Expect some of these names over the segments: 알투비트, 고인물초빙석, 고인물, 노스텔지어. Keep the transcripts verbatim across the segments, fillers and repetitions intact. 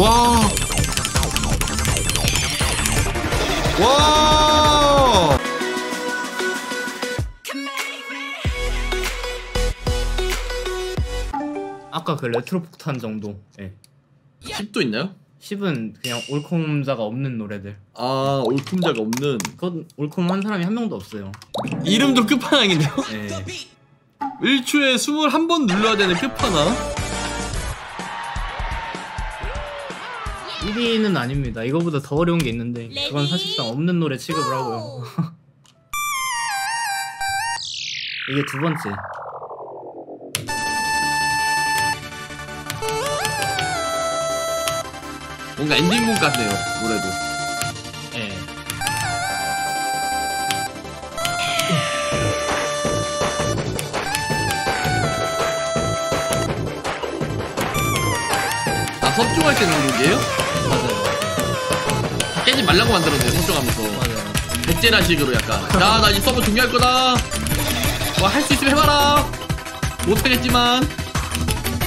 와. 와. 아까 그 레트로 폭탄 정도. 예. 네. 십도 있나요? 십은 그냥 올콤자가 없는 노래들. 아, 올콤자가 없는. 그건 올콤 한 사람이 한 명도 없어요. 이름도 끝판왕인데요? 네. 일 초에 이십일 번 눌러야 되는 끝판왕. 일 위는 아닙니다. 이거보다 더 어려운 게 있는데 그건 사실상 없는 노래 취급을 하고요. 이게 두 번째. 뭔가 엔딩곡 같네요, 노래도. 예. 아, 섭종할 때 넣은 곡이에요? 맞아요. 깨지 말라고 만들었네요, 섭종하면서. 맞아요. 백제라 식으로 약간. 나, 나 이 서버 종료할 거다. 와, 할 수 있으면 해봐라. 못하겠지만.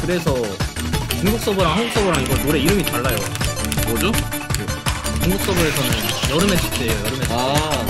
그래서 중국 서버랑 한국 서버랑 이거 노래 이름이 달라요. 뭐죠? 그, 중국 서버에서는 여름의 축제예요. 여름의 축제. 아.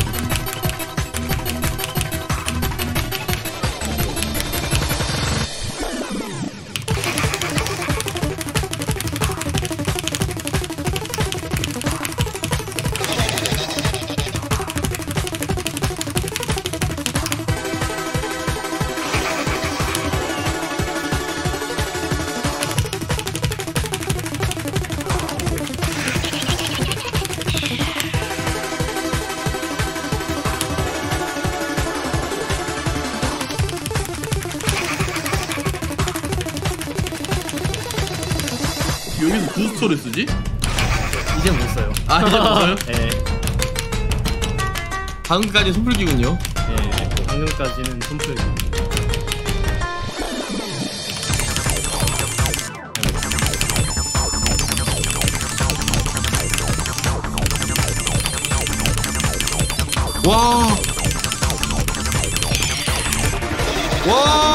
여기서 부스터를 쓰지? 이제 못 써요. 아, 이제 못 써요? 네. 방금까지 손풀기군요. 네, 방금까지는 손풀기. 와. 와.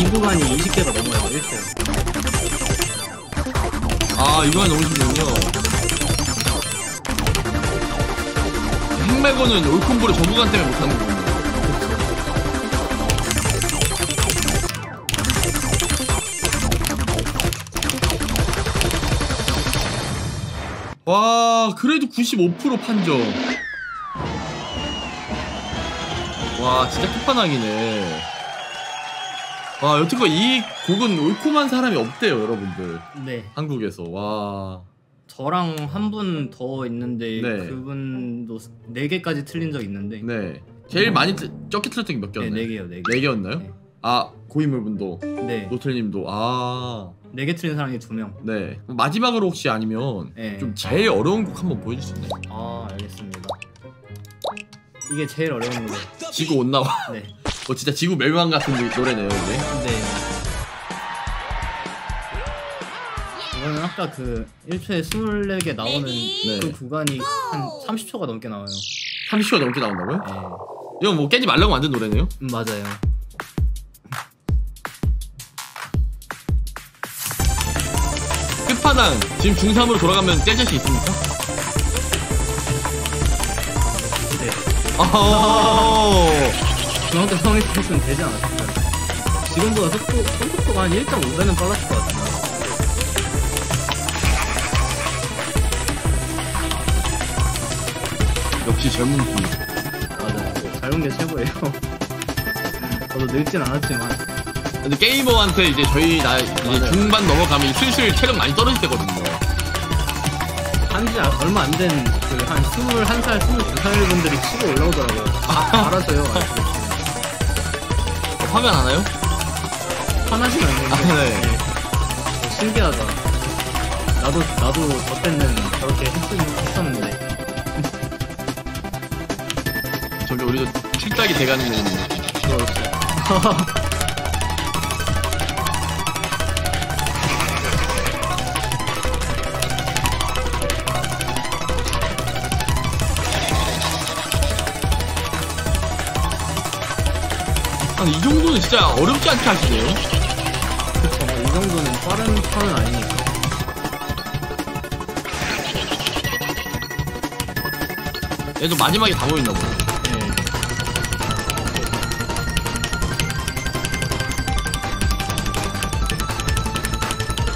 이 구간이 이십 개가 넘어요. 일 대. 아, 이 구간이 너무 쉽군요. 핵매거는 올콤보를 전구간 때문에 못하는 거예요. 와, 그래도 구십오 퍼센트 판정. 와, 진짜 끝판왕이네. 와, 여태껏 이 곡은 올콤한 사람이 없대요, 여러분들. 네. 한국에서. 와. 저랑 한 분 더 있는데, 네. 그분도 네 개까지 틀린 적 있는데. 네. 제일 많이, 틀, 적게 틀렸던 게 몇 개였나요? 네, 네 개요, 네 개. 네 개였나요? 네. 아, 고인물분도. 네. 노틀님도. 아. 네 개 틀린 사람이 두 명. 네. 마지막으로 혹시 아니면, 네. 좀 제일 어려운 곡 한번 보여줄 수 있나요? 아, 알겠습니다. 이게 제일 어려운 노래. 지구 온난화. 네. 어, 진짜 지구 멸망 같은 노래네요, 이게. 네. 이거는 아까 그 일 초에 이십사 개 나오는, 네. 그 구간이 한 삼십 초가 넘게 나와요. 삼십 초가 넘게 나온다고요? 네. 이건 뭐 깨지 말라고 만든 노래네요? 음, 맞아요. 끝판왕, 지금 중삼으로 돌아가면 깰 자신 있습니까? 네. 아오. 중학교 성립했으면 되지 않았을까요? 지금보다 속도, 속도가 한 일 점 오 배는 빨랐을 것 같아요. 역시 젊은 분. 맞아요. 젊은 게 최고예요. 저도 늙진 않았지만. 근데 게이머한테 이제 저희 나이 이제 중반 넘어가면 슬슬 체력 많이 떨어질 때거든요. 한지 얼마 안 된 그 한 스물한 살, 스물두 살 분들이 치고 올라오더라고요. 아, 알아서요. 화면 하나요? 화나진 않는데. 아, 네. 네. 신기하다. 나도 나도 저때는 저렇게 했었는데. 저게 우리도 칠딱이 돼가는 거거든요. 부러웠어요. 아니, 이 정도는 진짜 어렵지 않게 하시네요. 그쵸, 이 정도는 빠른 판은 아니니까. 얘도 마지막에 다 보였나보다. 네.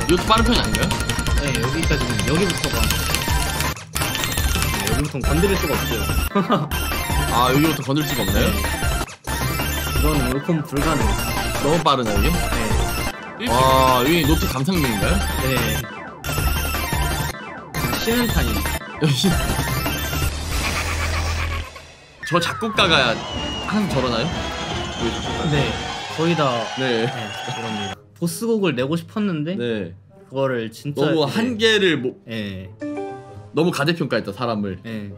이것도 빠른 편이 아닌가요? 네, 여기까지는, 여기부터가. 네, 여기부터는 건드릴 수가 없어요. 아, 여기부터 건드릴 수가 없나요? 네. 이건 요금 불가능. 너무 빠르네요. 네. 와, 여기 노트 감상용인가요? 네. 쉬는 타임. 저 작곡가가 항상 저러나요? 네. 거의 다. 네. 네, 그럽니다. 보스곡을 내고 싶었는데. 네. 그거를 진짜. 너무 네. 한계를 못. 뭐... 네. 너무 가대평가했다 사람을. 네.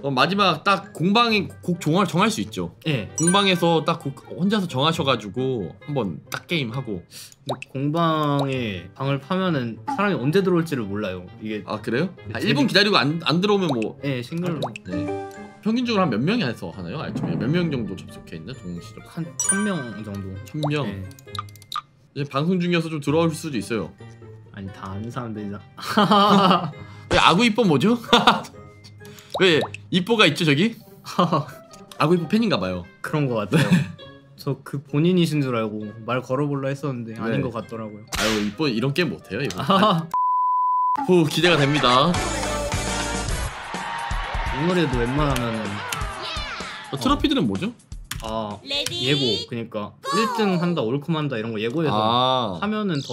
그럼 마지막 딱 공방이 곡 종을 정할 수 있죠. 예. 공방에서 딱 곡 혼자서 정하셔가지고 한번 딱 게임 하고. 근데 공방에 방을 파면은 사람이 언제 들어올지를 몰라요. 이게. 아 그래요? 한 일 분 기다리고 안, 안 들어오면 뭐. 예, 싱글로. 네. 평균적으로 한 몇 명이 해서 하나요? 알투비트 몇 명 정도 접속해 있나 동시에? 한 천 명 정도. 천 명. 예. 이제 방송 중이어서 좀 들어올 수도 있어요. 아니 다 아는 사람들이잖아. 왜 아구 이뻐 뭐죠? 왜 이뽀가 있죠 저기? 아구 이뻐 팬인가봐요. 그런 거 같아요. 저 그 본인이신 줄 알고 말 걸어볼라 했었는데 네. 아닌 것 같더라고요. 아유 이뻐 이런 게임 못해요 이거. 후 기대가 됩니다. 이 노래도 웬만하면은 어, 트로피들은 뭐죠? 아 예고 그니까 일 등 한다 올컴 한다 이런 거 예고해서 아. 하면은 더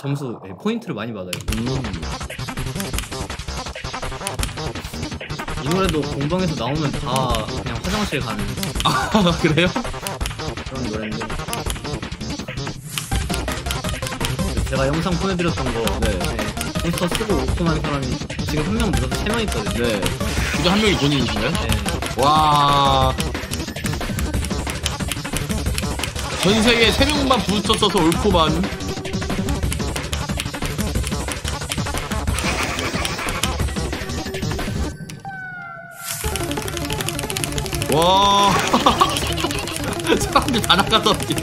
점수 네, 포인트를 많이 받아요. 음. 이 노래도 공방에서 나오면 다 그냥 화장실 가는. 아 그래요? 그런 노래인데 제가 영상 보내드렸던 거 네. 네. 몬스터 쓰고 오픈한 사람이 지금 한 명 늘어서 세 명 있거든요. 네. 그게 한 명이 본인이신가요? 네. 와. 전 세계 세 명만 부스터 써서 옳고만. 와 사람들 다 나갔었지.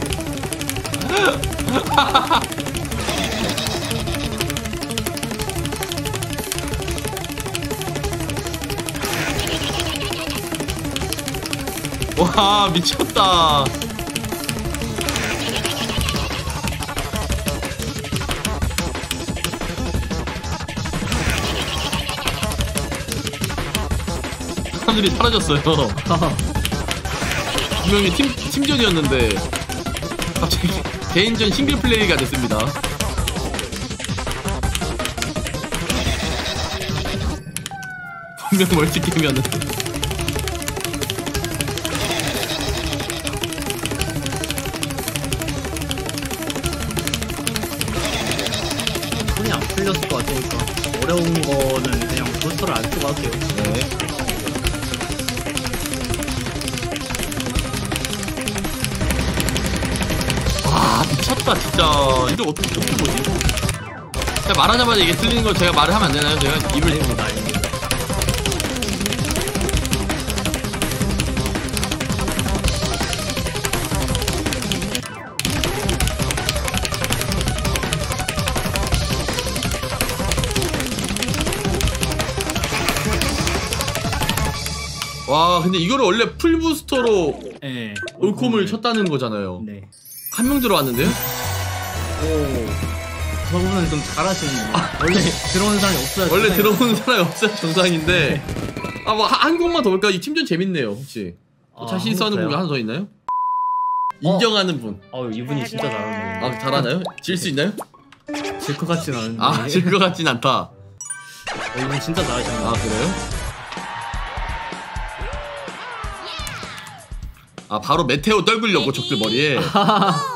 와 미쳤다. 사람들이 사라졌어요. 분명히 팀, 팀전이었는데 갑자기 개인전 싱글플레이가 됐습니다. 분명 멀티게임이었는데 손이 안 풀렸을 것 같으니까 어려운 거는 그냥 부스터를 안 쓰고 할게요. 네. 미쳤다 진짜. 이걸 어떻게 어떻게 보지? 제가 말하자마자 이게 틀리는 걸 제가 말을 하면 안 되나요? 제가 입을 아닙니다. 와 근데 이거를 원래 풀 부스터로 네, 올콤을 쳤다는 거잖아요. 네. 한 명 들어왔는데요? 오, 저분은 좀 잘하시네요. 아, 원래 들어오는 사람이 없어야 원래 정상이에요. 들어오는 사람이 없어야 정상인데 아 뭐 한 곡만 더 볼까요? 이 팀전 재밌네요. 혹시 아, 자신 있어 하는 곡이 하나 더 있나요? 어. 인정하는 분. 아 이분이 진짜 잘하네요. 아 잘하나요? 질 수 있나요? 질 것 같진 않은데. 아 질 것 같진 않다. 어, 이분 진짜 잘하시네요. 아 그래요? 아 바로 메테오 떨구려고 적들 머리에. 어 뭐야?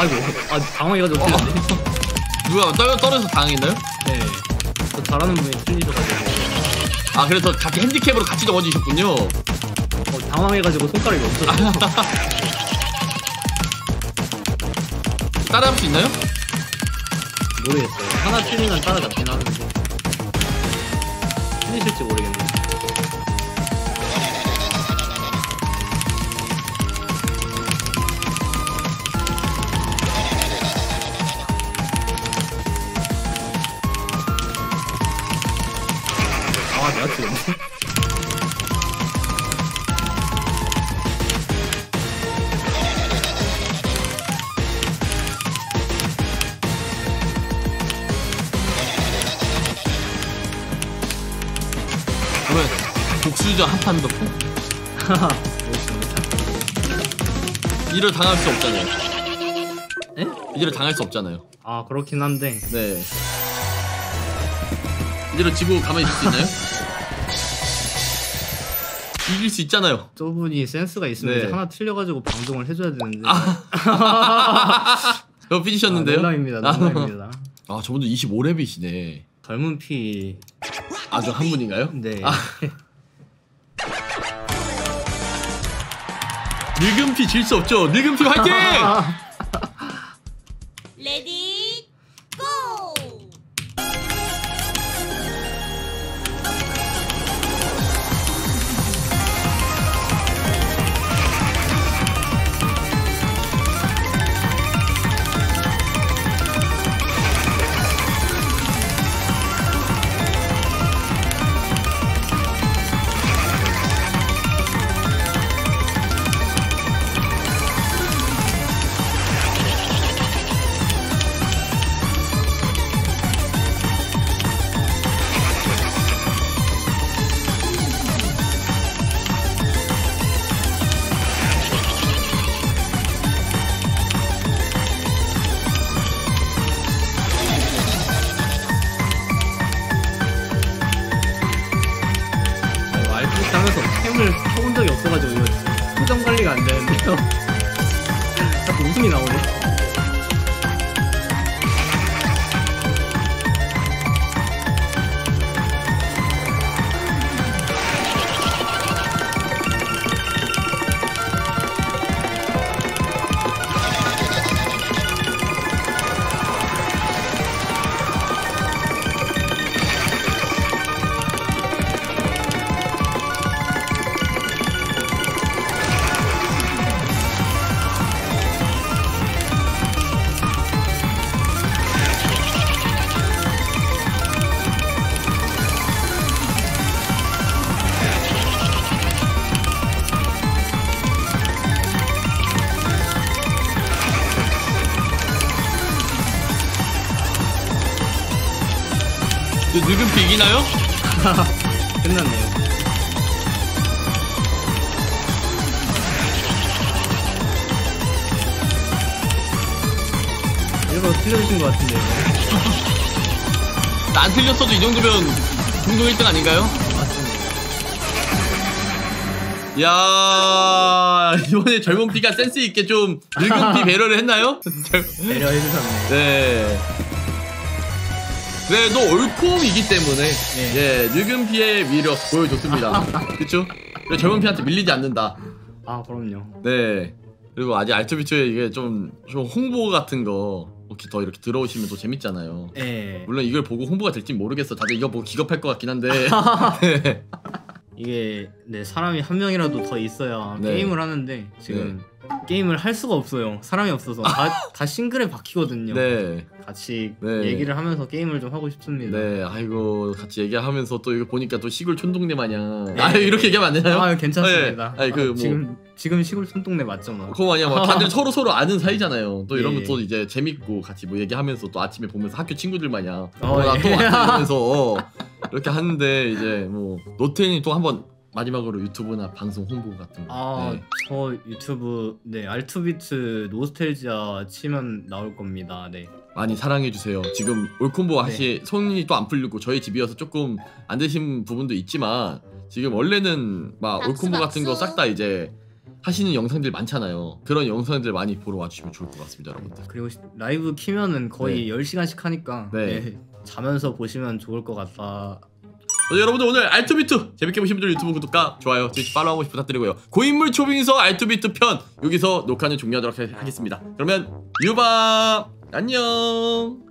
아이고, 아 당황해가지고 어. 누가 떨, 떨어져서 당황했나요? 네, 저 잘하는 분이 틀리셔가지고. 아 그래서 같이 핸디캡으로 같이 넘어지셨군요. 어, 당황해가지고 손가락이 없어졌어요. 따라잡을 수 있나요? 모르겠어요. 하나 틀리면 따라잡긴 하는데 틀리실지 모르겠네요. 아, 내가 틀렸네. 그러면 복수전 한 판 더 하하. 이를 당할 수 없잖아요. 에? 이를 당할 수 없잖아요. 아 그렇긴 한데. 네. 이대로 지고 가만히 있을 수 있나요? 이길 수 있잖아요. 저분이 센스가 있으면 네. 이제 하나 틀려가지고 방송을 해줘야 되는데. 아. 그거 삐지셨는데요? 농담입니다. 아, 농담입니다. 아 저분도 이십오 렙이시네. 젊은 피. 아 저 한 분인가요? 네. 아. 늙은 피 질 수 없죠. 늙은 피 화이팅! 레디 고! 하면서 캠을 켜본 적이 없어가지고 이거 표정 관리가 안 되는데요. 자꾸 웃음이 나오네. 늙은 피 이기나요? 끝났네요. 일부러 틀려주신 것 같은데요. 안 틀렸어도 이 정도면 공동 일 등 아닌가요? 맞습니다. 이야, 이번에 젊은 피가 센스 있게 좀 늙은 피 배려를 했나요? 배려해주셨네요. 네. 그래도 올폼이기 때문에 예, 예 늙은 피의 위력 보여줬습니다. 그쵸? 젊은 피한테 밀리지 않는다. 아 그럼요. 네. 그리고 아직 알투비트의 이게 좀, 좀 홍보 같은 거 이렇게 더 이렇게 들어오시면 또 재밌잖아요. 예. 물론 이걸 보고 홍보가 될지 모르겠어. 다들 이거 보고 기겁할 것 같긴 한데. 네. 이게 네 사람이 한 명이라도 더 있어야 네. 게임을 하는데 지금. 네. 게임을 할 수가 없어요. 사람이 없어서 다, 다 싱글에 박히거든요. 네. 같이 네. 얘기를 하면서 게임을 좀 하고 싶습니다. 네, 아이고 같이 얘기하면서 또 이거 보니까 또 시골 촌동네 마냥 네. 아 이렇게 얘기하면 안 되나요? 아 괜찮습니다. 네. 아니, 그 아, 뭐... 지금 지금 시골 촌동네 맞죠 뭐. 그거 아니야, 뭐 다들 서로 서로 아는 사이잖아요. 또 이러면 네. 또 이제 재밌고 같이 뭐 얘기하면서 또 아침에 보면서 학교 친구들 마냥 어, 어, 나 또 왔다 이러면서 이렇게 하는데 이제 뭐 노태인이 또 한번. 마지막으로 유튜브나 방송 홍보 같은 거. 아, 네. 저 유튜브 네 알투비트 노스텔지아 치면 나올 겁니다. 네. 많이 사랑해 주세요. 지금 올콤보 하시 네. 손이 또 안 풀리고 저희 집이어서 조금 안 되신 부분도 있지만 지금 원래는 막 박수, 올콤보 박수. 같은 거 싹 다 이제 하시는 영상들 많잖아요. 그런 영상들 많이 보러 와주시면 좋을 것 같습니다, 여러분들. 그리고 라이브 키면은 거의 네. 열 시간씩 하니까 네. 네. 자면서 보시면 좋을 것 같다. 여러분들 오늘 알투비트 재밌게 보신 분들 유튜브 구독과 좋아요, 트위치 팔로우하고 부탁드리고요. 고인물 초빙서 알투비트 편 여기서 녹화는 종료하도록 하겠습니다. 그러면 유밤 안녕.